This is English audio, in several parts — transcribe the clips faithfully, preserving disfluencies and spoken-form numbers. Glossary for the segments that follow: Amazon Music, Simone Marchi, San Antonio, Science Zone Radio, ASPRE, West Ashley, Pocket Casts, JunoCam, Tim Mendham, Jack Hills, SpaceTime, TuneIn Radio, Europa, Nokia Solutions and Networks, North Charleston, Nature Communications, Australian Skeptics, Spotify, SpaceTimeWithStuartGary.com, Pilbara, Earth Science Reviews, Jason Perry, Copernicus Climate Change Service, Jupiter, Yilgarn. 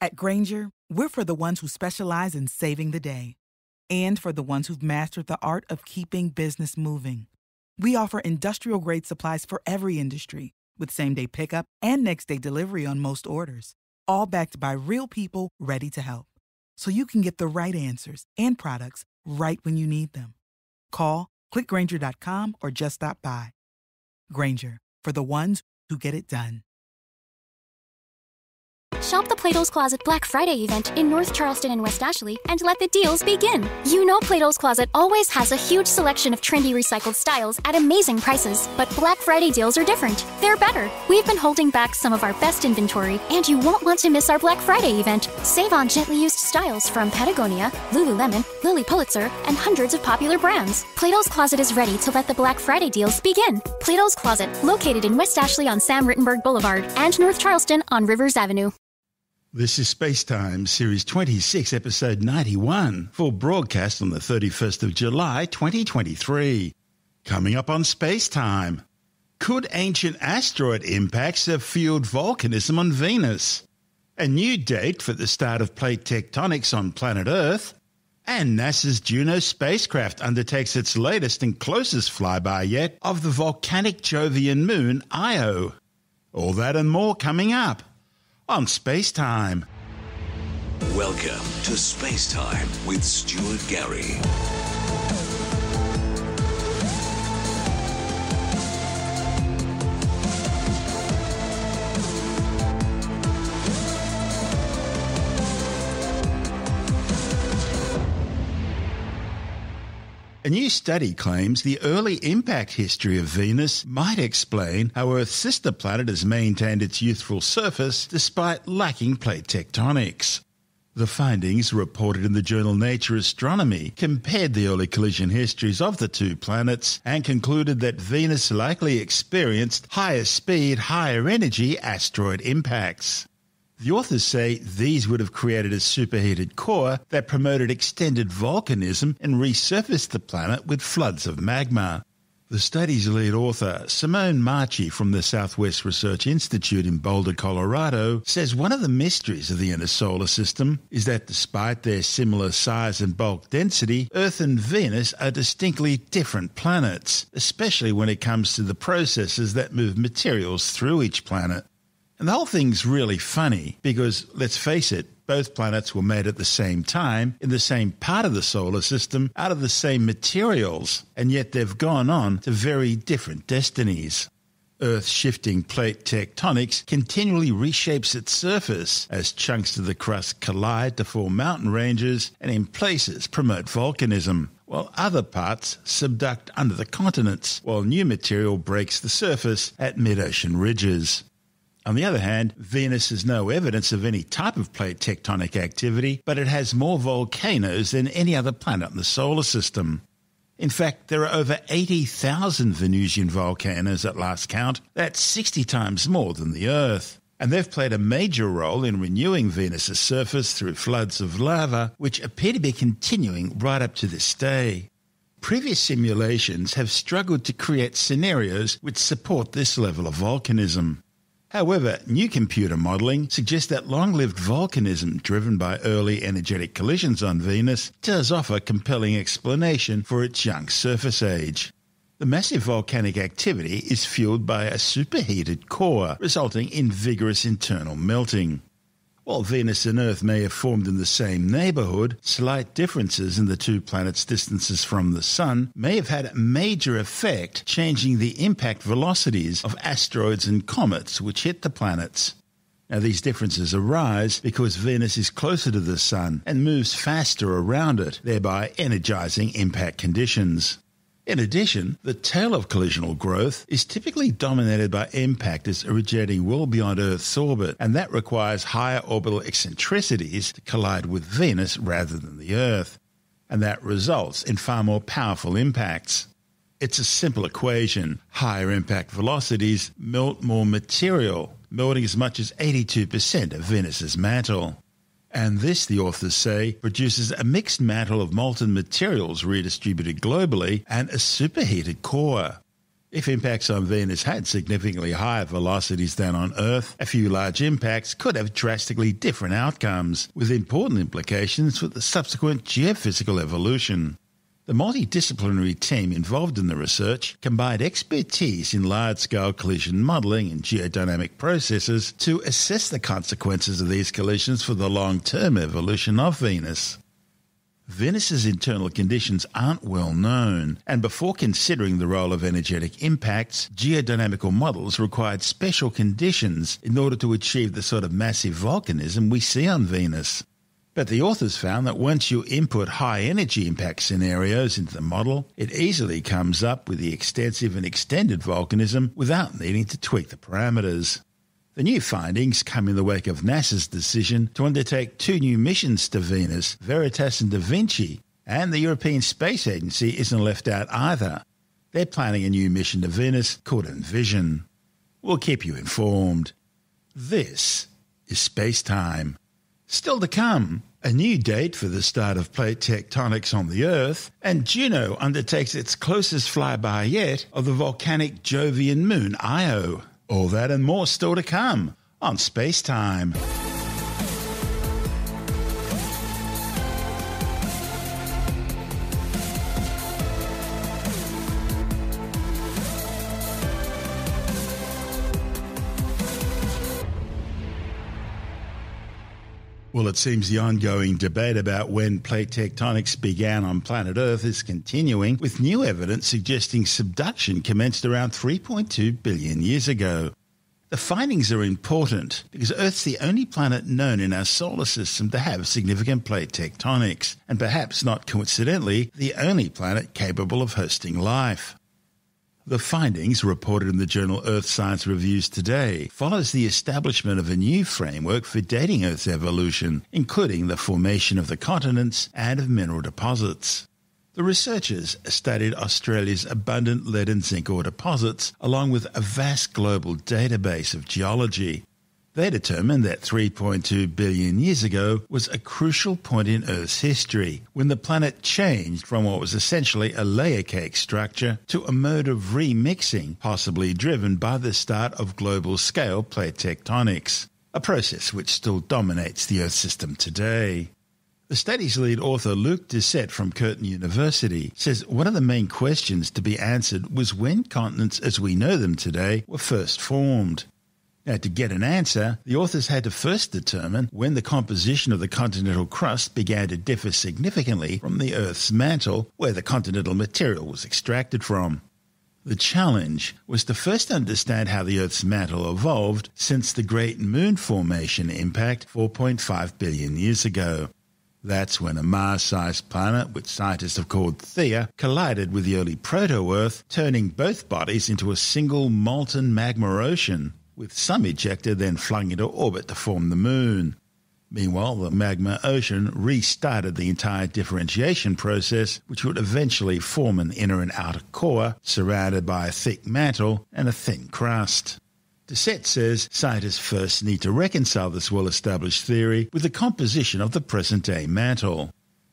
At Granger, we're for the ones who specialize in saving the day and for the ones who've mastered the art of keeping business moving. We offer industrial-grade supplies for every industry with same-day pickup and next-day delivery on most orders, all backed by real people ready to help. So you can get the right answers and products right when you need them. Call, click Granger dot com, or just stop by. Granger, for the ones who get it done. Shop the Plato's Closet Black Friday event in North Charleston and West Ashley and let the deals begin. You know Plato's Closet always has a huge selection of trendy recycled styles at amazing prices, but Black Friday deals are different. They're better. We've been holding back some of our best inventory, and you won't want to miss our Black Friday event. Save on gently used styles from Patagonia, Lululemon, Lily Pulitzer, and hundreds of popular brands. Plato's Closet is ready to let the Black Friday deals begin. Plato's Closet, located in West Ashley on Sam Rittenberg Boulevard and North Charleston on Rivers Avenue. This is SpaceTime, Series twenty-six, Episode ninety-one, for broadcast on the thirty-first of July, twenty twenty-three. Coming up on SpaceTime, could ancient asteroid impacts have fueled volcanism on Venus? A new date for the start of plate tectonics on planet Earth? And NASA's Juno spacecraft undertakes its latest and closest flyby yet of the volcanic Jovian moon Io. All that and more coming up on SpaceTime. Welcome to SpaceTime with Stuart Gary. A new study claims the early impact history of Venus might explain how Earth's sister planet has maintained its youthful surface despite lacking plate tectonics. The findings, reported in the journal Nature Astronomy, compared the early collision histories of the two planets and concluded that Venus likely experienced higher speed, higher energy asteroid impacts. The authors say these would have created a superheated core that promoted extended volcanism and resurfaced the planet with floods of magma. The study's lead author, Simone Marchi from the Southwest Research Institute in Boulder, Colorado, says one of the mysteries of the inner solar system is that despite their similar size and bulk density, Earth and Venus are distinctly different planets, especially when it comes to the processes that move materials through each planet. And the whole thing's really funny because, let's face it, both planets were made at the same time, in the same part of the solar system, out of the same materials, and yet they've gone on to very different destinies. Earth's shifting plate tectonics continually reshapes its surface as chunks of the crust collide to form mountain ranges and in places promote volcanism, while other parts subduct under the continents, while new material breaks the surface at mid-ocean ridges. On the other hand, Venus has no evidence of any type of plate tectonic activity, but it has more volcanoes than any other planet in the solar system. In fact, there are over eighty thousand Venusian volcanoes at last count. That's sixty times more than the Earth. And they've played a major role in renewing Venus's surface through floods of lava, which appear to be continuing right up to this day. Previous simulations have struggled to create scenarios which support this level of volcanism. However, new computer modelling suggests that long-lived volcanism driven by early energetic collisions on Venus does offer compelling explanation for its young surface age. The massive volcanic activity is fueled by a superheated core, resulting in vigorous internal melting. While Venus and Earth may have formed in the same neighbourhood, slight differences in the two planets' distances from the Sun may have had a major effect, changing the impact velocities of asteroids and comets which hit the planets. Now, these differences arise because Venus is closer to the Sun and moves faster around it, thereby energising impact conditions. In addition, the tail of collisional growth is typically dominated by impactors originating well beyond Earth's orbit, and that requires higher orbital eccentricities to collide with Venus rather than the Earth, and that results in far more powerful impacts. It's a simple equation. Higher impact velocities melt more material, melting as much as eighty-two percent of Venus's mantle. And this, the authors say, produces a mixed mantle of molten materials redistributed globally and a superheated core. If impacts on Venus had significantly higher velocities than on Earth, a few large impacts could have drastically different outcomes, with important implications for the subsequent geophysical evolution. The multidisciplinary team involved in the research combined expertise in large-scale collision modelling and geodynamic processes to assess the consequences of these collisions for the long-term evolution of Venus. Venus's internal conditions aren't well known, and before considering the role of energetic impacts, geodynamical models required special conditions in order to achieve the sort of massive volcanism we see on Venus. But the authors found that once you input high-energy impact scenarios into the model, it easily comes up with the extensive and extended volcanism without needing to tweak the parameters. The new findings come in the wake of NASA's decision to undertake two new missions to Venus, Veritas and Da Vinci, and the European Space Agency isn't left out either. They're planning a new mission to Venus called Envision. We'll keep you informed. This is Space Time. Still to come, a new date for the start of plate tectonics on the Earth, and Juno undertakes its closest flyby yet of the volcanic Jovian moon Io. All that and more still to come on Space Time. Well, it seems the ongoing debate about when plate tectonics began on planet Earth is continuing, with new evidence suggesting subduction commenced around three point two billion years ago. The findings are important because Earth's the only planet known in our solar system to have significant plate tectonics, and perhaps not coincidentally, the only planet capable of hosting life. The findings, reported in the journal Earth Science Reviews today, follows the establishment of a new framework for dating Earth's evolution, including the formation of the continents and of mineral deposits. The researchers studied Australia's abundant lead and zinc ore deposits, along with a vast global database of geology. They determined that three point two billion years ago was a crucial point in Earth's history, when the planet changed from what was essentially a layer cake structure to a mode of remixing, possibly driven by the start of global-scale plate tectonics, a process which still dominates the Earth system today. The study's lead author, Luc Doucet from Curtin University, says one of the main questions to be answered was when continents as we know them today were first formed. Now, to get an answer, the authors had to first determine when the composition of the continental crust began to differ significantly from the Earth's mantle, where the continental material was extracted from. The challenge was to first understand how the Earth's mantle evolved since the Great Moon Formation impact four point five billion years ago. That's when a Mars-sized planet, which scientists have called Theia, collided with the early proto-Earth, turning both bodies into a single molten magma ocean, with some ejected then flung into orbit to form the Moon. Meanwhile, the magma ocean restarted the entire differentiation process, which would eventually form an inner and outer core, surrounded by a thick mantle and a thin crust. Doucet says scientists first need to reconcile this well-established theory with the composition of the present-day mantle.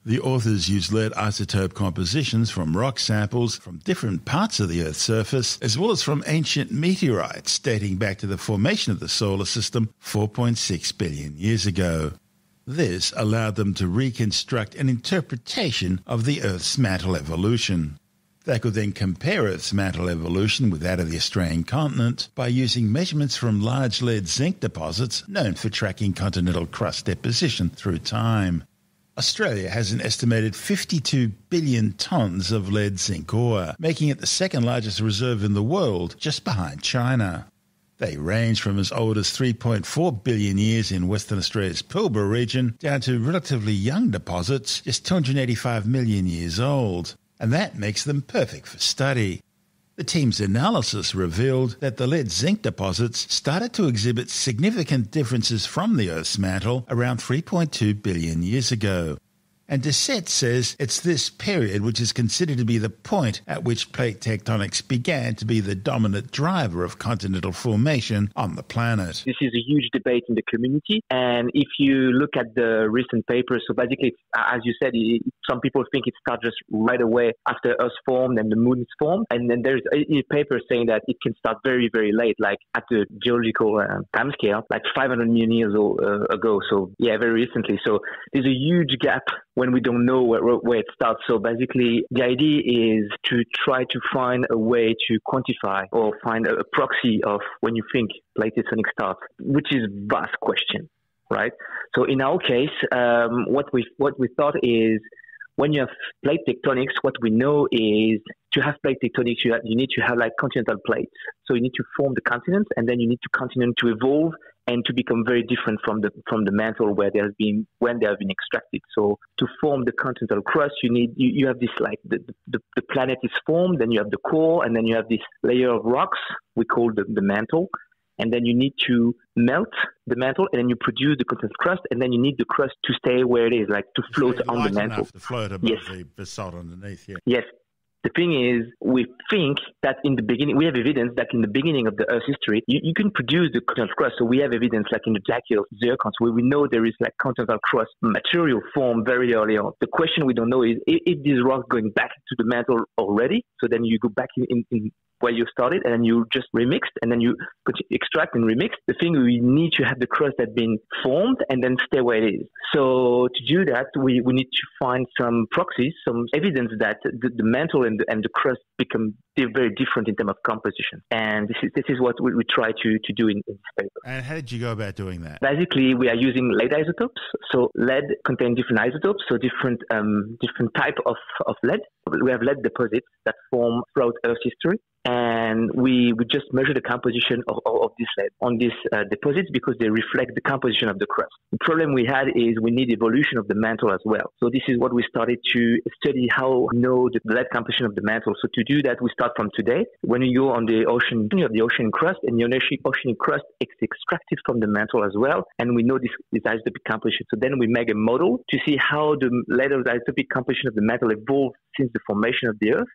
The authors used lead isotope compositions from rock samples from different parts of the Earth's surface, as well as from ancient meteorites dating back to the formation of the solar system four point six billion years ago. This allowed them to reconstruct an interpretation of the Earth's mantle evolution. They could then compare Earth's mantle evolution with that of the Australian continent by using measurements from large lead-zinc deposits known for tracking continental crust deposition through time. Australia has an estimated fifty-two billion tonnes of lead-zinc ore, making it the second largest reserve in the world, just behind China. They range from as old as three point four billion years in Western Australia's Pilbara region down to relatively young deposits just two hundred eighty-five million years old, and that makes them perfect for study. The team's analysis revealed that the lead-zinc deposits started to exhibit significant differences from the Earth's mantle around three point two billion years ago. And Doucet says it's this period which is considered to be the point at which plate tectonics began to be the dominant driver of continental formation on the planet. This is a huge debate in the community. And if you look at the recent papers, so basically, it's, as you said, it, some people think it starts just right away after Earth formed and the moon is formed. And then there's a, a paper saying that it can start very, very late, like at the geological uh, timescale, like five hundred million years old, uh, ago. So yeah, very recently. So there's a huge gap when we don't know where, where it starts. So basically, the idea is to try to find a way to quantify or find a, a proxy of when you think plate tectonics starts, which is a vast question, right? So in our case, um, what we what we thought is when you have plate tectonics, what we know is to have plate tectonics, you, have, you need to have like continental plates. So you need to form the continents, and then you need to continent to evolve and to become very different from the from the mantle where they have been when they have been extracted. So to form the continental crust, you need you, you have this like the, the the planet is formed, then you have the core, and then you have this layer of rocks we call the, the mantle, and then you need to melt the mantle, and then you produce the continental crust, and then you need the crust to stay where it is, like to float on the mantle. To float above yes. the basalt underneath. Yeah. Yes. The thing is, we think that in the beginning, we have evidence that in the beginning of the Earth's history, you, you can produce the continental crust. So we have evidence like in the Jack Hills zircons, where we know there is like continental crust material formed very early on. The question we don't know is if this rock going back to the mantle already, so then you go back in, in, in where you started and then you just remixed and then you extract and remix. The thing we need to have the crust that's been formed and then stay where it is. So to do that, we, we need to find some proxies, some evidence that the, the mantle and the, and the crust become very different in terms of composition. And this is, this is what we, we try to, to do in, in this paper. And how did you go about doing that? Basically, we are using lead isotopes. So lead contains different isotopes, so different um, different type of, of lead. We have lead deposits that form throughout Earth's history. And we, we just measure the composition of, of, of this lead on these uh, deposits because they reflect the composition of the crust. The problem we had is we need evolution of the mantle as well. So this is what we started to study, how we know the lead composition of the mantle. So to do that, we start from today. When you go on the ocean, you have the ocean crust, and the ocean crust is extracted from the mantle as well. And we know this, this isotopic composition. So then we make a model to see how the lead isotopic composition of the mantle evolved since the formation of the Earth.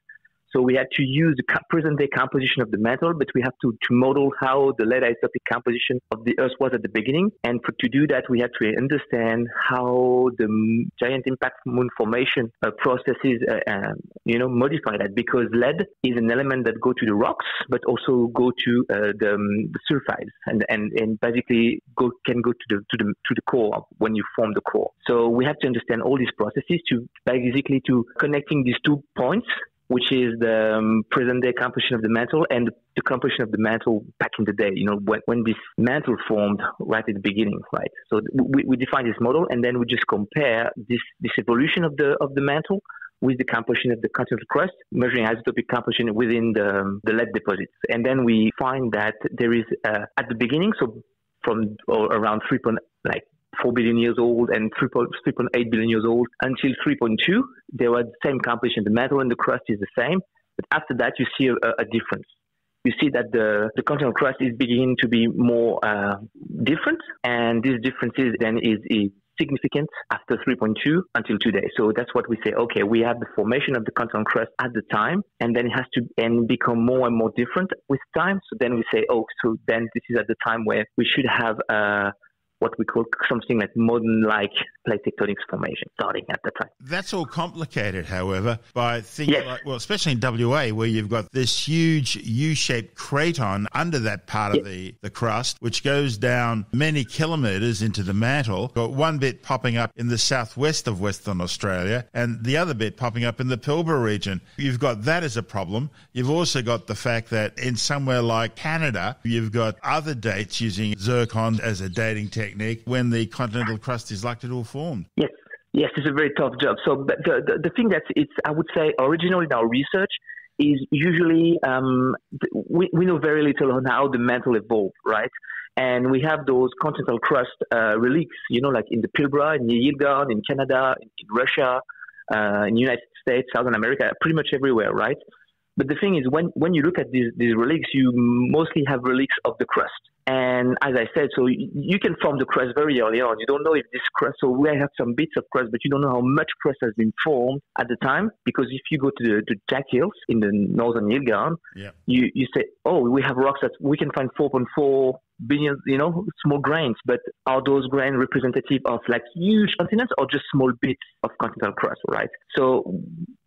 So we had to use the present-day composition of the mantle, but we have to, to model how the lead isotopic composition of the Earth was at the beginning. And for, to do that, we had to understand how the giant impact moon formation uh, processes, uh, uh, you know, modify that. Because lead is an element that go to the rocks, but also go to uh, the, um, the sulfides, and and and basically go can go to the to the to the core when you form the core. So we have to understand all these processes to basically to connecting these two points, which is the um, present-day composition of the mantle and the composition of the mantle back in the day, you know, when, when this mantle formed right at the beginning, right? So we, we define this model, and then we just compare this, this evolution of the of the mantle with the composition of the continental crust, measuring isotopic composition within the, um, the lead deposits. And then we find that there is, uh, at the beginning, so from or around three point four billion years old and three point eight billion years old until three point two, they were the same composition. The mantle and the crust is the same, but after that you see a, a difference. You see that the, the continental crust is beginning to be more uh, different, and this difference is then is, is significant after three point two until today. So that's what we say, okay, we have the formation of the continental crust at the time, and then it has to and become more and more different with time. So then we say, oh, so then this is at the time where we should have uh, what we call something like modern-like plate tectonics formation starting at that time. That's all complicated, however, by things yes. like, well, especially in W A, where you've got this huge U-shaped craton under that part yes. of the, the crust, which goes down many kilometres into the mantle. Got one bit popping up in the southwest of Western Australia and the other bit popping up in the Pilbara region. You've got that as a problem. You've also got the fact that in somewhere like Canada, you've got other dates using zircon as a dating technique when the continental crust is like it all formed. Yes, yes, it's a very tough job. So but the, the, the thing that's, it's, I would say, original in our research is usually, um, we, we know very little on how the mantle evolved, right? And we have those continental crust uh, relics, you know, like in the Pilbara, in Yilgarn, in Canada, in, in Russia, uh, in the United States, Southern America, pretty much everywhere, right? But the thing is, when, when you look at these, these relics, you mostly have relics of the crust. And as I said, so you can form the crust very early on. You don't know if this crust, so we have some bits of crust, but you don't know how much crust has been formed at the time. Because if you go to the to Jack Hills in the northern Yilgarn, yeah. you, you say, oh, we have rocks that we can find four point four billion, you know, small grains. But are those grains representative of like huge continents or just small bits of continental crust, right? So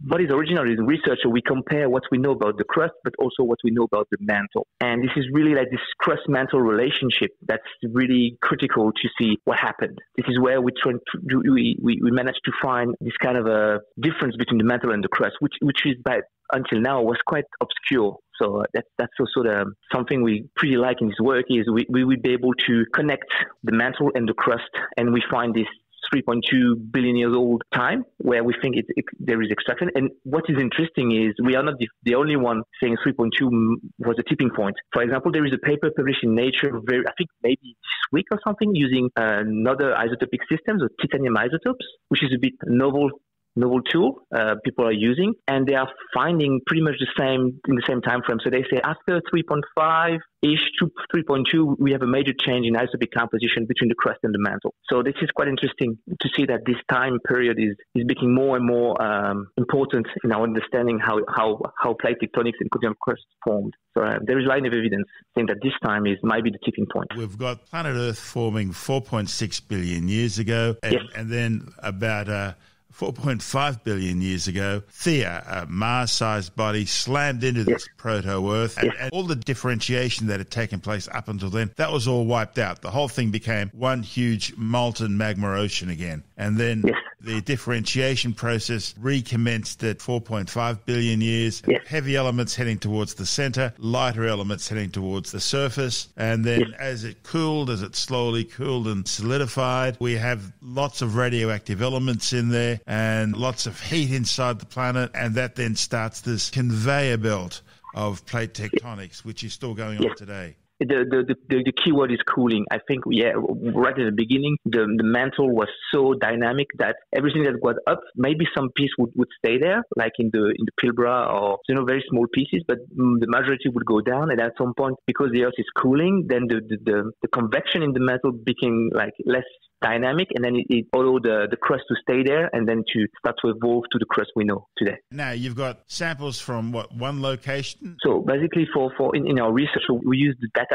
what is original is research. So we compare what we know about the crust, but also what we know about the mantle. And this is really like this crust-mantle relationship that's really critical to see what happened. This is where we try to, we, we, we managed to find this kind of a difference between the mantle and the crust, which, which is by, until now was quite obscure. So uh, that, that's also the, something we pretty like in this work is we, we will be able to connect the mantle and the crust, and we find this three point two billion years old time where we think it, it, there is extraction. And what is interesting is we are not the, the only one saying three point two was a tipping point. For example, there is a paper published in Nature, very, I think maybe this week or something, using another isotopic systems or titanium isotopes, which is a bit novel novel tool uh, people are using, and they are finding pretty much the same in the same time frame. So they say after three point five-ish to three point two, we have a major change in isotopic composition between the crust and the mantle. So this is quite interesting to see that this time period is, is becoming more and more um, important in our understanding how, how, how plate tectonics and continental crust formed. So uh, there is a line of evidence saying that this time is might be the tipping point. We've got planet Earth forming four point six billion years ago, and, yes. and then about... Uh, four point five billion years ago, Theia, a Mars-sized body, slammed into this yes. proto-Earth, and, yes. and all the differentiation that had taken place up until then, that was all wiped out. The whole thing became one huge molten magma ocean again. And then yes. the differentiation process recommenced at four point five billion years, yes. heavy elements heading towards the center, lighter elements heading towards the surface, and then yes. as it cooled, as it slowly cooled and solidified, we have lots of radioactive elements in there, and lots of heat inside the planet, and that then starts this conveyor belt of plate tectonics, which is still going on yeah. today. The, the the the key word is cooling. I think, yeah, right at the beginning, the, the mantle was so dynamic that everything that got up, maybe some piece would, would stay there, like in the in the Pilbara or, you know, very small pieces, but the majority would go down. And at some point, because the Earth is cooling, then the, the, the, the convection in the mantle became like less dynamic, and then it, it allowed the, the crust to stay there and then to start to evolve to the crust we know today. Now, you've got samples from, what, one location? So basically, for, for in, in our research, we use the database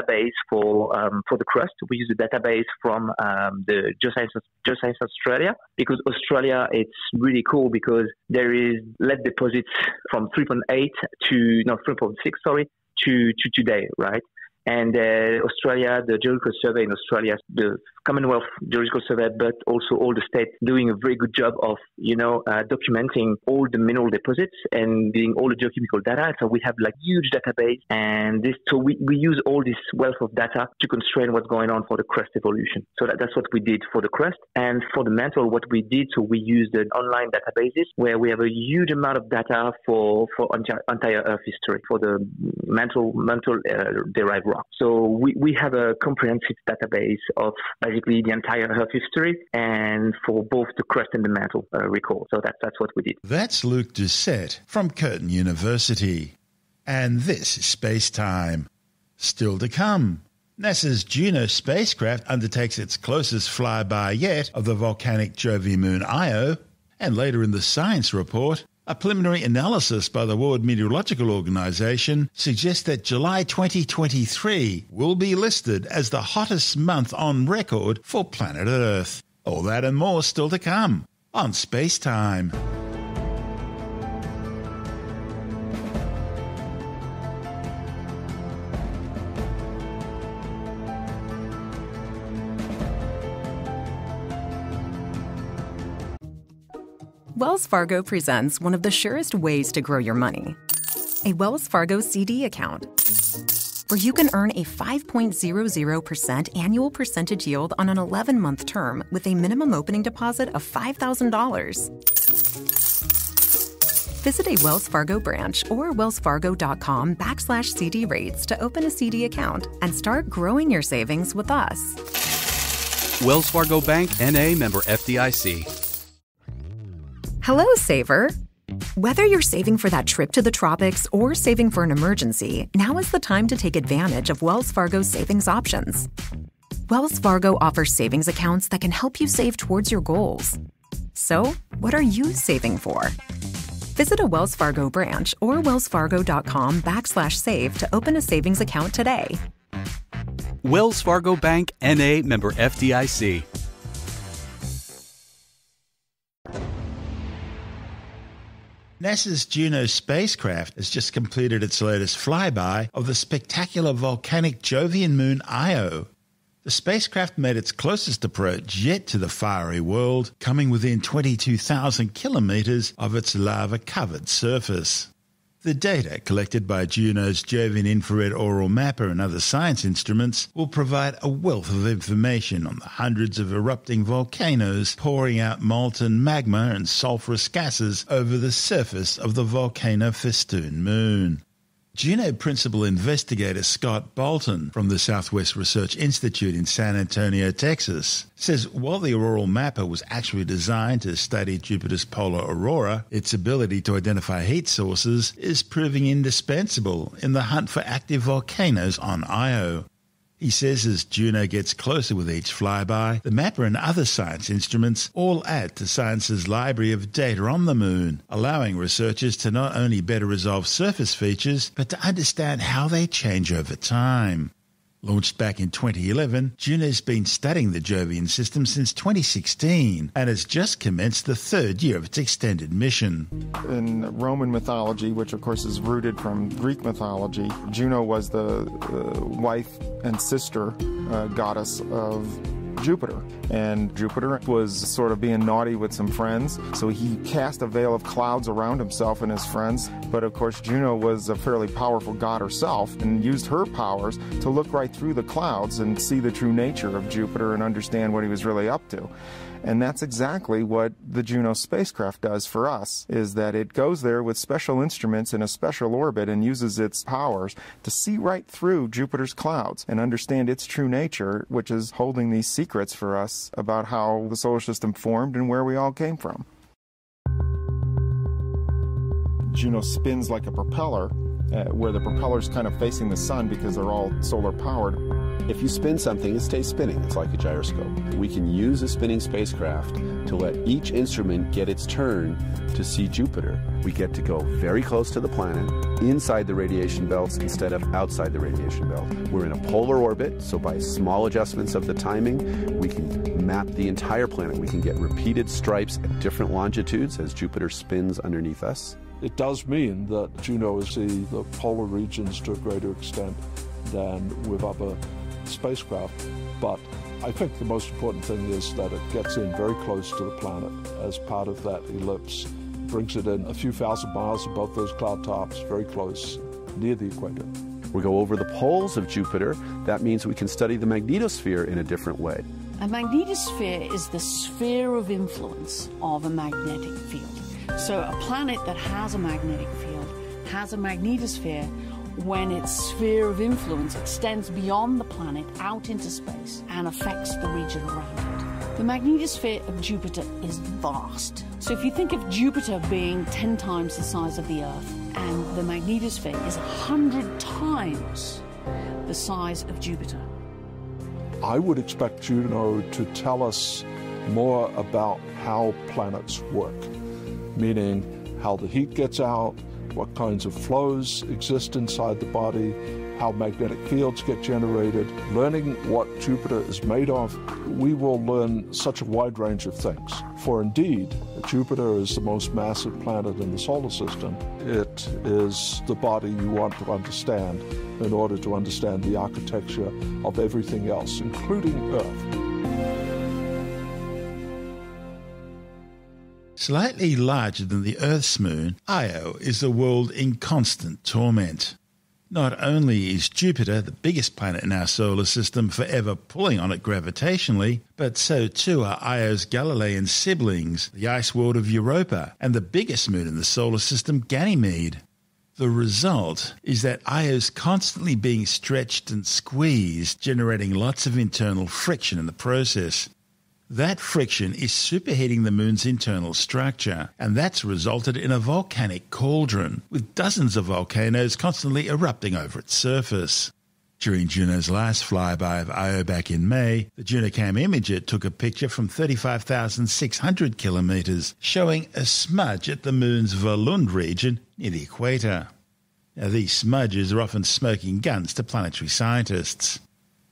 for um, for the crust. We use the database from um, the Geoscience, Geoscience Australia, because Australia, it's really cool because there is lead deposits from three point eight to, no, three point six, sorry, to, to today, right? And uh, Australia, the Geological Survey in Australia, the Commonwealth Geological Survey, but also all the states doing a very good job of, you know, uh, documenting all the mineral deposits and doing all the geochemical data. So we have like huge database, and this, so we, we use all this wealth of data to constrain what's going on for the crust evolution. So that, that's what we did for the crust. And for the mantle, what we did, so we used an online databases where we have a huge amount of data for, for entire, entire Earth history, for the mantle, mantle uh, derived rock. So we, we have a comprehensive database of basically the entire Earth history, and for both the crust and the mantle uh, record. So that, that's what we did. That's Luc Doucet from Curtin University. And this is Space Time. Still to come, NASA's Juno spacecraft undertakes its closest flyby yet of the volcanic Jovian moon Io. And later in the science report, a preliminary analysis by the World Meteorological Organization suggests that July twenty twenty-three will be listed as the hottest month on record for planet Earth. All that and more still to come on Space Time. Wells Fargo presents one of the surest ways to grow your money, a Wells Fargo C D account, where you can earn a five point zero zero percent annual percentage yield on an eleven-month term with a minimum opening deposit of five thousand dollars. Visit a Wells Fargo branch or wellsfargo.com backslash CD rates to open a C D account and start growing your savings with us. Wells Fargo Bank, N A, member F D I C. Hello, saver. Whether you're saving for that trip to the tropics or saving for an emergency, now is the time to take advantage of Wells Fargo's savings options. Wells Fargo offers savings accounts that can help you save towards your goals. So, what are you saving for? Visit a Wells Fargo branch or wellsfargo.com backslash save to open a savings account today. Wells Fargo Bank, N A, member F D I C. NASA's Juno spacecraft has just completed its latest flyby of the spectacular volcanic Jovian moon Io. The spacecraft made its closest approach yet to the fiery world, coming within twenty-two thousand kilometres of its lava-covered surface. The data collected by Juno's Jovian Infrared Aural Mapper and other science instruments will provide a wealth of information on the hundreds of erupting volcanoes pouring out molten magma and sulphurous gases over the surface of the volcano-festooned moon. Juno Principal Investigator Scott Bolton from the Southwest Research Institute in San Antonio, Texas, says while the auroral mapper was actually designed to study Jupiter's polar aurora, its ability to identify heat sources is proving indispensable in the hunt for active volcanoes on Io. He says as Juno gets closer with each flyby, the mapper and other science instruments all add to science's library of data on the moon, allowing researchers to not only better resolve surface features, but to understand how they change over time. Launched back in twenty eleven, Juno's been studying the Jovian system since twenty sixteen and has just commenced the third year of its extended mission. In Roman mythology, which of course is rooted from Greek mythology, Juno was the uh, wife and sister uh, goddess of Jupiter, and Jupiter was sort of being naughty with some friends, so he cast a veil of clouds around himself and his friends. But of course Juno was a fairly powerful god herself and used her powers to look right through the clouds and see the true nature of Jupiter and understand what he was really up to. And that's exactly what the Juno spacecraft does for us, is that it goes there with special instruments in a special orbit and uses its powers to see right through Jupiter's clouds and understand its true nature, which is holding these secrets for us about how the solar system formed and where we all came from. Juno spins like a propeller, uh, where the propeller's kind of facing the sun because they're all solar powered. If you spin something, it stays spinning. It's like a gyroscope. We can use a spinning spacecraft to let each instrument get its turn to see Jupiter. We get to go very close to the planet, inside the radiation belts instead of outside the radiation belt. We're in a polar orbit, so by small adjustments of the timing, we can map the entire planet. We can get repeated stripes at different longitudes as Jupiter spins underneath us. It does mean that Juno is in the polar regions to a greater extent than with other spacecraft, but I think the most important thing is that it gets in very close to the planet as part of that ellipse, brings it in a few thousand miles above those cloud tops, very close, near the equator. We go over the poles of Jupiter. That means we can study the magnetosphere in a different way. A magnetosphere is the sphere of influence of a magnetic field. So a planet that has a magnetic field has a magnetosphere when its sphere of influence extends beyond the planet out into space and affects the region around it. The magnetosphere of Jupiter is vast. So if you think of Jupiter being ten times the size of the Earth, and the magnetosphere is one hundred times the size of Jupiter. I would expect Juno to tell us more about how planets work, meaning how the heat gets out, what kinds of flows exist inside the body, how magnetic fields get generated. Learning what Jupiter is made of, we will learn such a wide range of things. For indeed, Jupiter is the most massive planet in the solar system. It is the body you want to understand in order to understand the architecture of everything else, including Earth. Slightly larger than the Earth's moon, Io is a world in constant torment. Not only is Jupiter, the biggest planet in our solar system, forever pulling on it gravitationally, but so too are Io's Galilean siblings, the ice world of Europa, and the biggest moon in the solar system, Ganymede. The result is that Io's constantly being stretched and squeezed, generating lots of internal friction in the process. That friction is superheating the moon's internal structure, and that's resulted in a volcanic cauldron, with dozens of volcanoes constantly erupting over its surface. During Juno's last flyby of Io back in May, the JunoCam imager took a picture from thirty-five thousand six hundred kilometres, showing a smudge at the moon's Volund region near the equator. Now, these smudges are often smoking guns to planetary scientists.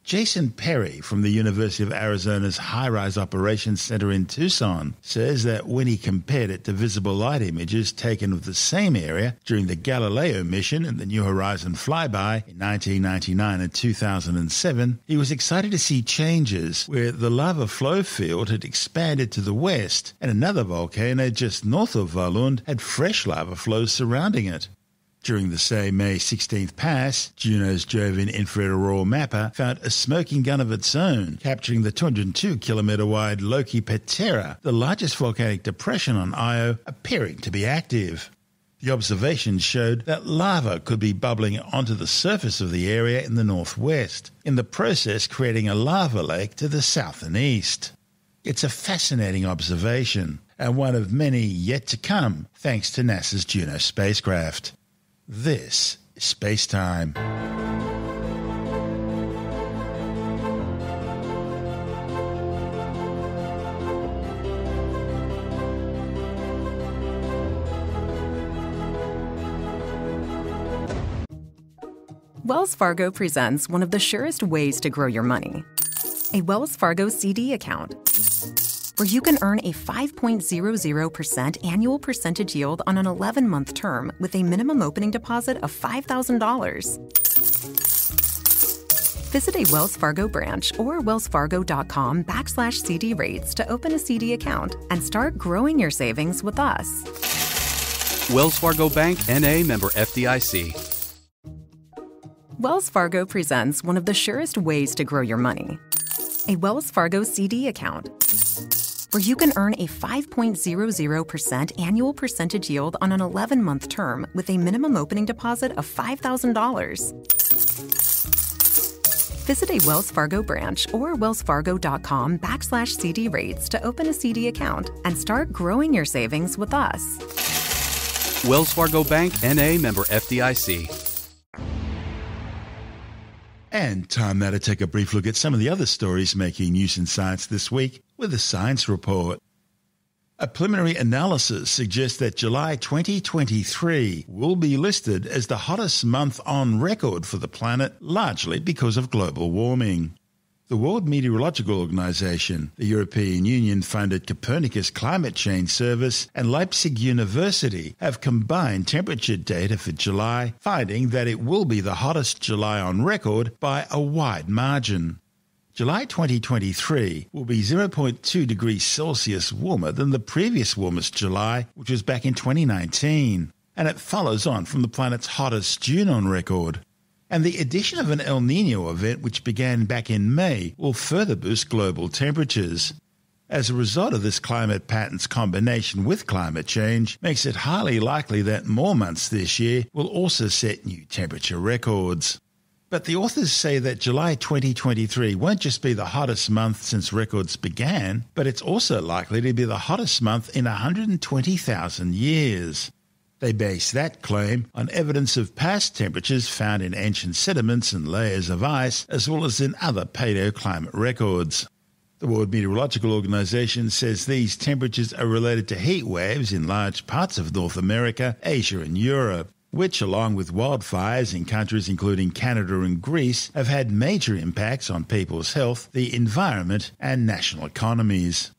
Jason Perry from the University of Arizona's High Rise Operations Center in Tucson says that when he compared it to visible light images taken of the same area during the Galileo mission and the New Horizon flyby in nineteen ninety-nine and two thousand seven, he was excited to see changes where the lava flow field had expanded to the west and another volcano just north of Volund had fresh lava flows surrounding it. During the same May sixteenth pass, Juno's Jovian Infrared Auroral Mapper found a smoking gun of its own, capturing the two hundred two kilometre wide Loki Patera, the largest volcanic depression on Io, appearing to be active. The observations showed that lava could be bubbling onto the surface of the area in the northwest, in the process creating a lava lake to the south and east. It's a fascinating observation, and one of many yet to come, thanks to NASA's Juno spacecraft. This is Space Time. Wells Fargo presents one of the surest ways to grow your money, a Wells Fargo C D account, where you can earn a five point zero zero percent annual percentage yield on an eleven month term with a minimum opening deposit of five thousand dollars. Visit a Wells Fargo branch or wellsfargo.com backslash CD rates to open a C D account and start growing your savings with us. Wells Fargo Bank, N A, member F D I C. Wells Fargo presents one of the surest ways to grow your money, a Wells Fargo C D account, where you can earn a five point zero zero percent annual percentage yield on an eleven month term with a minimum opening deposit of five thousand dollars. Visit a Wells Fargo branch or wellsfargo.com backslash CD rates to open a C D account and start growing your savings with us. Wells Fargo Bank, N A, member F D I C. And time now to take a brief look at some of the other stories making news in science this week with a science report. A preliminary analysis suggests that July twenty twenty-three will be listed as the hottest month on record for the planet, largely because of global warming. The World Meteorological Organization, the European Union-funded Copernicus Climate Change Service, and Leipzig University have combined temperature data for July, finding that it will be the hottest July on record by a wide margin. July twenty twenty-three will be zero point two degrees Celsius warmer than the previous warmest July, which was back in twenty nineteen, and it follows on from the planet's hottest June on record. And the addition of an El Niño event, which began back in May, will further boost global temperatures. As a result of this climate pattern's combination with climate change, makes it highly likely that more months this year will also set new temperature records. But the authors say that July twenty twenty-three won't just be the hottest month since records began, but it's also likely to be the hottest month in one hundred twenty thousand years. They base that claim on evidence of past temperatures found in ancient sediments and layers of ice, as well as in other paleoclimate records. The World Meteorological Organization says these temperatures are related to heat waves in large parts of North America, Asia and Europe, which, along with wildfires in countries including Canada and Greece, have had major impacts on people's health, the environment and national economies.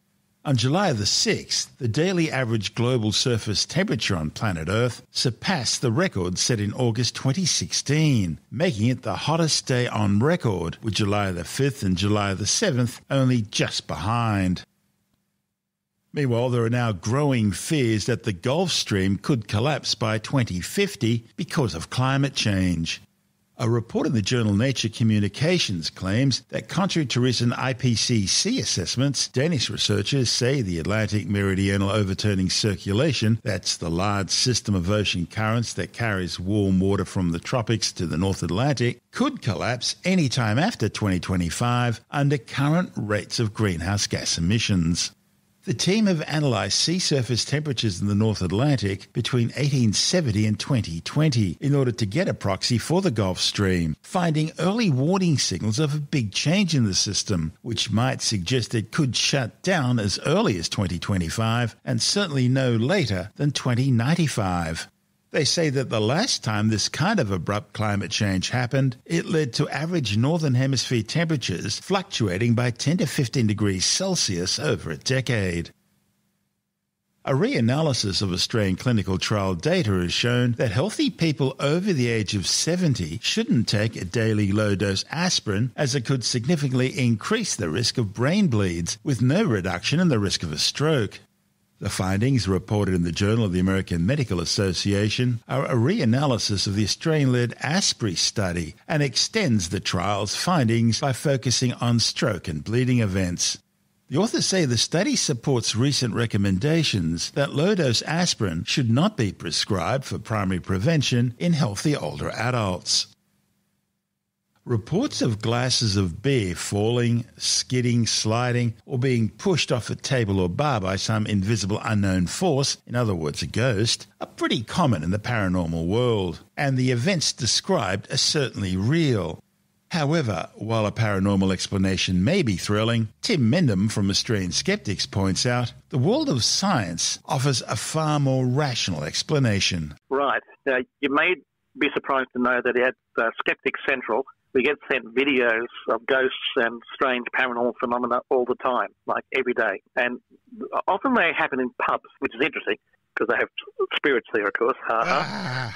On July the sixth, the daily average global surface temperature on planet Earth surpassed the record set in August twenty sixteen, making it the hottest day on record, with July the fifth and July the seventh only just behind. Meanwhile, there are now growing fears that the Gulf Stream could collapse by twenty fifty because of climate change. A report in the journal Nature Communications claims that contrary to recent I P C C assessments, Danish researchers say the Atlantic meridional overturning circulation, that's the large system of ocean currents that carries warm water from the tropics to the North Atlantic, could collapse any time after twenty twenty-five under current rates of greenhouse gas emissions. The team have analysed sea surface temperatures in the North Atlantic between eighteen seventy and twenty twenty in order to get a proxy for the Gulf Stream, finding early warning signals of a big change in the system, which might suggest it could shut down as early as twenty twenty-five and certainly no later than twenty ninety-five. They say that the last time this kind of abrupt climate change happened, it led to average Northern Hemisphere temperatures fluctuating by ten to fifteen degrees Celsius over a decade. A reanalysis of Australian clinical trial data has shown that healthy people over the age of seventy shouldn't take a daily low-dose aspirin, as it could significantly increase the risk of brain bleeds, with no reduction in the risk of a stroke. The findings, reported in the Journal of the American Medical Association, are a reanalysis of the Australian-led ASPRE study and extends the trial's findings by focusing on stroke and bleeding events. The authors say the study supports recent recommendations that low-dose aspirin should not be prescribed for primary prevention in healthy older adults. Reports of glasses of beer falling, skidding, sliding, or being pushed off a table or bar by some invisible unknown force, in other words a ghost, are pretty common in the paranormal world, and the events described are certainly real. However, while a paranormal explanation may be thrilling, Tim Mendham from Australian Skeptics points out the world of science offers a far more rational explanation. Right. Now, you may be surprised to know that at uh, Skeptics Central, we get sent videos of ghosts and strange paranormal phenomena all the time, like every day. And often they happen in pubs, which is interesting because they have spirits there, of course. Ah.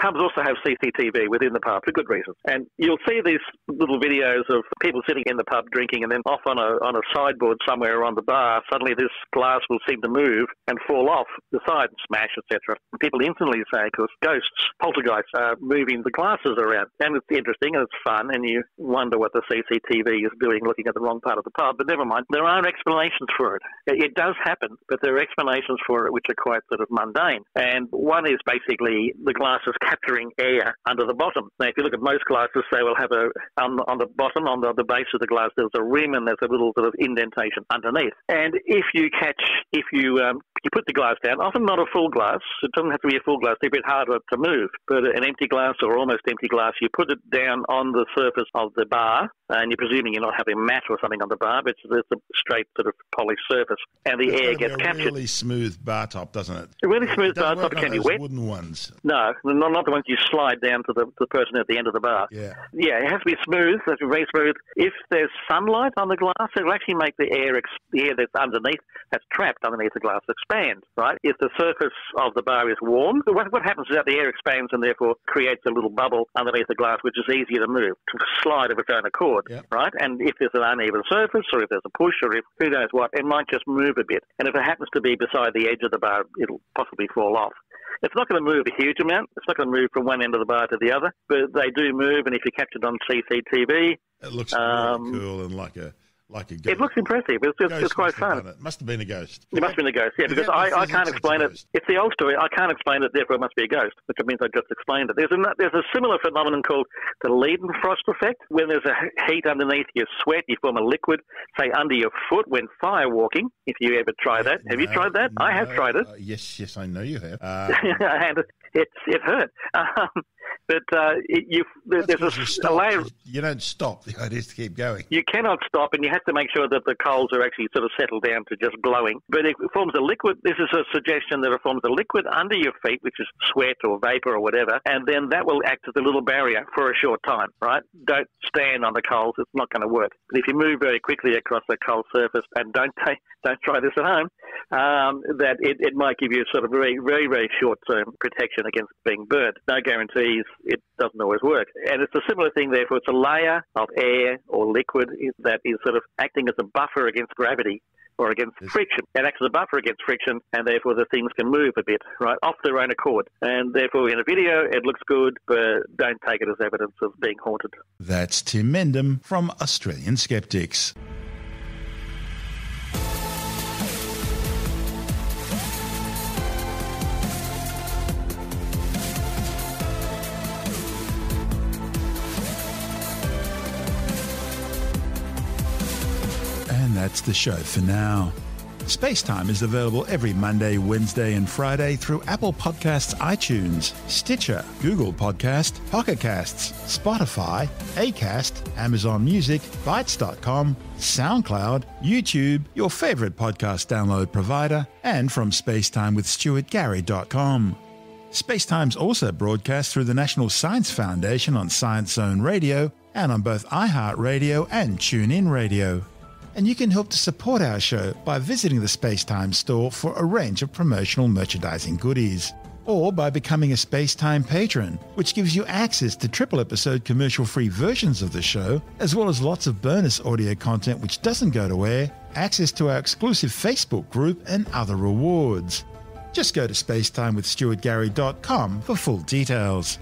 Pubs also have C C T V within the pub for good reason. And you'll see these little videos of people sitting in the pub drinking, and then off on a on a sideboard somewhere on the bar, suddenly this glass will seem to move and fall off the side and smash, et cetera. People instantly say, of course, ghosts, poltergeists are moving the glasses around. And it's interesting and it's fun, and you wonder what the C C T V is doing looking at the wrong part of the pub. But never mind, there are explanations for it. It does happen, but there are explanations for it which are quite sort of mundane. And one is basically the glasses capturing air under the bottom. Now, if you look at most glasses, they will have a, on, on the bottom, on the, the base of the glass, there's a rim and there's a little sort of indentation underneath. And if you catch, if you um, you put the glass down, often not a full glass, it doesn't have to be a full glass, they're a bit harder to move, but an empty glass or almost empty glass, you put it down on the surface of the bar, and you're presuming you're not having mat or something on the bar, but it's a straight sort of polished surface, and the it's air gets captured. It's a really smooth bar top, doesn't it? A really smooth bar top, can be wet. Wooden ones. No, not the ones you slide down to the, to the person at the end of the bar. Yeah. Yeah, it has to be smooth, it has to be very smooth. If there's sunlight on the glass, it'll actually make the air, the air that's underneath, that's trapped underneath the glass, expand, right? If the surface of the bar is warm, what, what happens is that the air expands and therefore creates a little bubble underneath the glass, which is easier to move, to slide of its own accord, yep. Right? And if there's an uneven surface, or if there's a push, or if who knows what, it might just move a bit. And if it happens to be beside the edge of the bar, it'll possibly fall off. It's not going to move a huge amount. It's not going to move from one end of the bar to the other, but they do move, and if you capture it on C C T V... It looks um, really cool and like a... Like a ghost. It looks impressive. It's, just, it's quite fun. It must have been a ghost. It must have been a ghost, yeah, because I, I can't explain it. It's the old story. I can't explain it, therefore it must be a ghost, which means I just explained it. There's a, there's a similar phenomenon called the Leidenfrost effect. When there's a heat underneath, you sweat, you form a liquid, say, under your foot when fire walking, if you ever try that. Have no, you tried that? No, I have tried it. Uh, yes, yes, I know you have. Uh, and it, it hurt. Um, But uh, you, there's a, you a layer. You don't stop. The idea is to keep going. You cannot stop, and you have to make sure that the coals are actually sort of settled down to just blowing. But it forms a liquid. This is a suggestion that it forms a liquid under your feet, which is sweat or vapor or whatever, and then that will act as a little barrier for a short time, right? Don't stand on the coals. It's not going to work. But if you move very quickly across the coal surface, and don't take, don't try this at home, um, that it, it might give you sort of very, very, very short-term protection against being burned. No guarantees. It doesn't always work. And it's a similar thing, therefore. It's a layer of air or liquid that is sort of acting as a buffer against gravity or against yes. friction. It acts as a buffer against friction, and therefore the things can move a bit, right, off their own accord. And therefore, in a video, it looks good, but don't take it as evidence of being haunted. That's Tim Mendham from Australian Skeptics. That's the show for now. SpaceTime is available every Monday, Wednesday and Friday through Apple Podcasts, iTunes, Stitcher, Google Podcast, Pocket Casts, Spotify, Acast, Amazon Music, Bytes dot com, SoundCloud, YouTube, your favourite podcast download provider, and from Space Time with Stuart Gary dot com. SpaceTime's also broadcast through the National Science Foundation on Science Zone Radio and on both iHeartRadio and TuneIn Radio. And you can help to support our show by visiting the SpaceTime store for a range of promotional merchandising goodies, or by becoming a SpaceTime patron, which gives you access to triple episode commercial-free versions of the show, as well as lots of bonus audio content which doesn't go to air, access to our exclusive Facebook group, and other rewards. Just go to Space Time with Stuart Gary dot com for full details.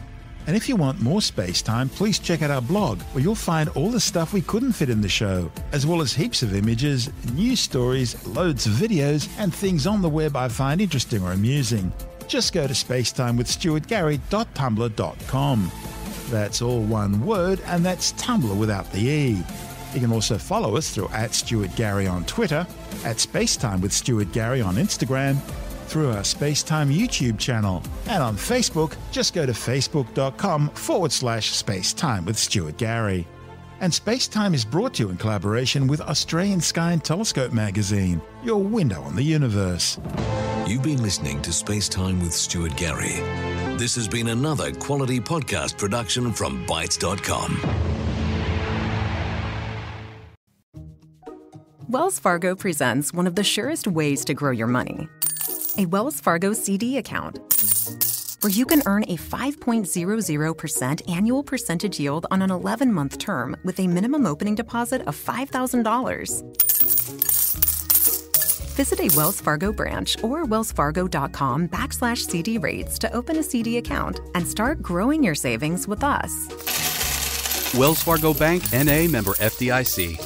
And if you want more Space Time, please check out our blog, where you'll find all the stuff we couldn't fit in the show, as well as heaps of images, news stories, loads of videos, and things on the web I find interesting or amusing. Just go to Space Time with Stuart Gary dot tumblr dot com. That's all one word, and that's Tumblr without the E. You can also follow us through at Stuart Gary on Twitter, at SpaceTime with Stuart Gary on Instagram, through our SpaceTime YouTube channel. And on Facebook, just go to facebook.com forward slash SpaceTime with Stuart Gary. And SpaceTime is brought to you in collaboration with Australian Sky and Telescope magazine, your window on the universe. You've been listening to SpaceTime with Stuart Gary. This has been another quality podcast production from Bytes dot com. Wells Fargo presents one of the surest ways to grow your money. A Wells Fargo C D account, where you can earn a five point zero zero percent annual percentage yield on an eleven month term with a minimum opening deposit of five thousand dollars. Visit a Wells Fargo branch or wellsfargo.com backslash CD rates to open a C D account and start growing your savings with us. Wells Fargo Bank, N A, member F D I C.